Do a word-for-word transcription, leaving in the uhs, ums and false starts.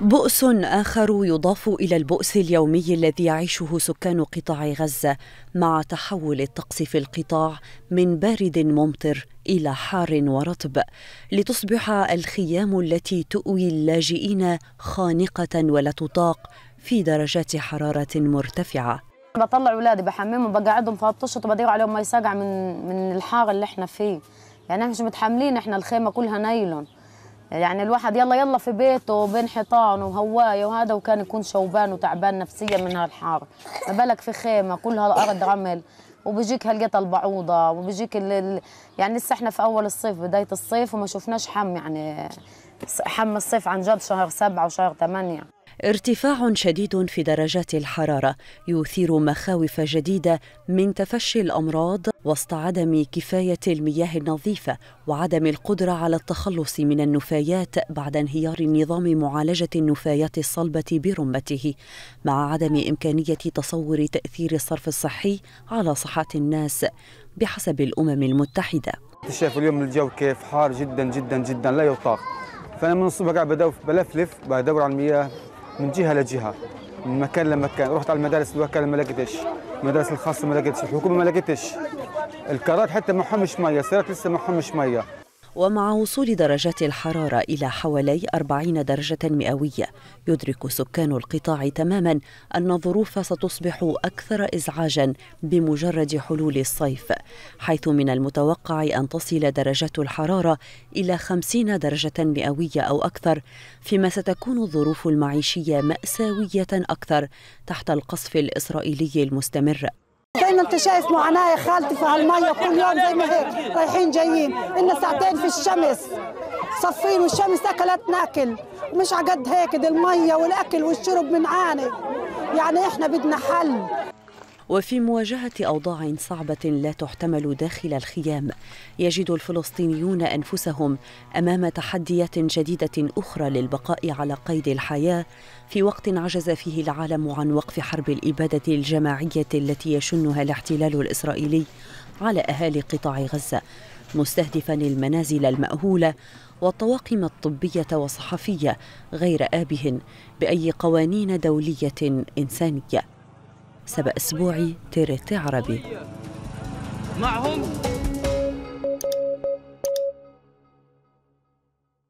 بؤس آخر يضاف إلى البؤس اليومي الذي يعيشه سكان قطاع غزة مع تحول الطقس في القطاع من بارد ممطر إلى حار ورطب، لتصبح الخيام التي تؤوي اللاجئين خانقة ولا تطاق في درجات حرارة مرتفعة. بطلع أولادي بحممهم بقعدهم في الطشط وبدير عليهم مي ساقعة من من الحار اللي احنا فيه، يعني احنا مش متحملين، احنا الخيمة كلها نايلون، يعني الواحد يلا يلا في بيته بين حيطانه وهوايه وهذا، وكان يكون شوبان وتعبان نفسيا من هالحار، ما بالك في خيمه كلها الارض رمل وبيجيك هالقطه البعوضه وبيجيك ال... يعني لسه احنا في اول الصيف، بدايه الصيف وما شفناش حم، يعني حم الصيف عن جد شهر سبعه وشهر ثمانيه. ارتفاع شديد في درجات الحراره يثير مخاوف جديده من تفشي الامراض وسط عدم كفاية المياه النظيفة وعدم القدرة على التخلص من النفايات بعد انهيار نظام معالجة النفايات الصلبة برمته، مع عدم إمكانية تصور تأثير الصرف الصحي على صحة الناس بحسب الأمم المتحدة. شايف اليوم الجو كيف حار جدا جدا جدا لا يطاق، فأنا من الصبح قاعد بلفلف بدور على المياه من جهة لجهة، من مكان لمكان، رحت على المدارس الوكالة ما لقيتش، المدارس الخاصة ما لقيتش، الحكومة ما لقيتش، الكرات حتى ما حمش مية، السيارات لسه ما حمش مية. ومع وصول درجات الحرارة إلى حوالي أربعين درجة مئوية، يدرك سكان القطاع تماما أن الظروف ستصبح أكثر إزعاجا بمجرد حلول الصيف، حيث من المتوقع أن تصل درجات الحرارة إلى خمسين درجة مئوية أو أكثر، فيما ستكون الظروف المعيشية مأساوية أكثر تحت القصف الإسرائيلي المستمر. دايما انت شايف معاناه يا خالتي في هالميه كل يوم زي ما هي رايحين جايين، لنا ساعتين في الشمس صفين والشمس اكلت ناكل، ومش عقد هيك دي الميه والاكل والشرب بنعاني، يعني احنا بدنا حل. وفي مواجهة أوضاع صعبة لا تحتمل داخل الخيام، يجد الفلسطينيون أنفسهم أمام تحديات جديدة أخرى للبقاء على قيد الحياة في وقت عجز فيه العالم عن وقف حرب الإبادة الجماعية التي يشنها الاحتلال الإسرائيلي على أهالي قطاع غزة، مستهدفاً المنازل المأهولة والطواقم الطبية والصحفية غير آبهن بأي قوانين دولية إنسانية. سبأ أسبوعي، تي آر تي عربي معهم.